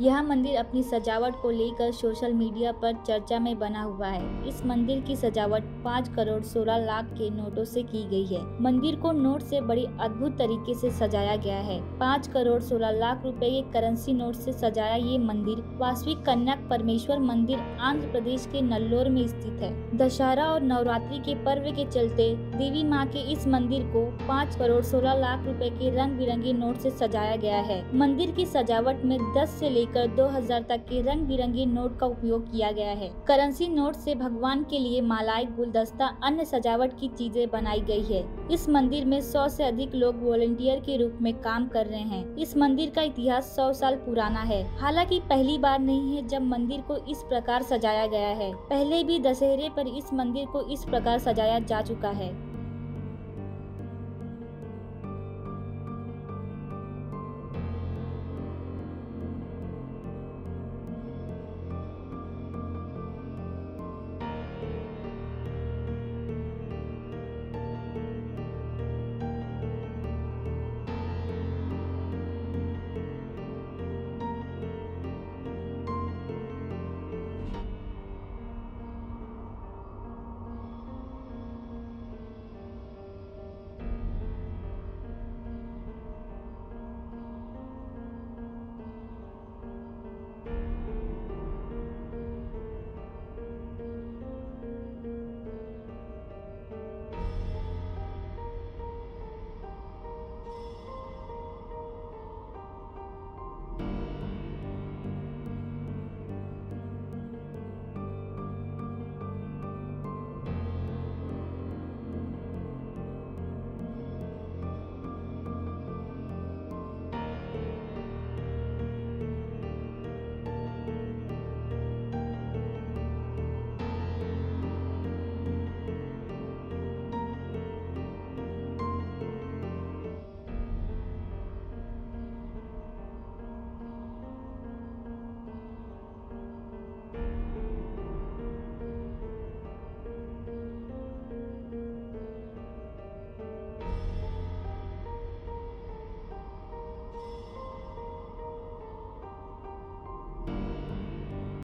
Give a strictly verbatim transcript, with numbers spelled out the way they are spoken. यह मंदिर अपनी सजावट को लेकर सोशल मीडिया पर चर्चा में बना हुआ है। इस मंदिर की सजावट पाँच करोड़ सोलह लाख के नोटों से की गई है। मंदिर को नोट से बड़ी अद्भुत तरीके से सजाया गया है। पाँच करोड़ सोलह लाख रुपए के करेंसी नोट से सजाया ये मंदिर वासवी कन्यका परमेश्वर मंदिर आंध्र प्रदेश के नल्लोर में स्थित है। दशहरा और नवरात्रि के पर्व के चलते देवी माँ के इस मंदिर को पाँच करोड़ सोलह लाख रुपए के रंग बिरंगे नोट से सजाया गया है। मंदिर की सजावट में दस से कर दो हज़ार तक के रंग बिरंगे नोट का उपयोग किया गया है। करेंसी नोट से भगवान के लिए मालाएं, गुलदस्ता, अन्य सजावट की चीजें बनाई गई है। इस मंदिर में सौ से अधिक लोग वॉलंटियर के रूप में काम कर रहे हैं। इस मंदिर का इतिहास सौ साल पुराना है। हालांकि पहली बार नहीं है जब मंदिर को इस प्रकार सजाया गया है। पहले भी दशहरे पर इस मंदिर को इस प्रकार सजाया जा चुका है।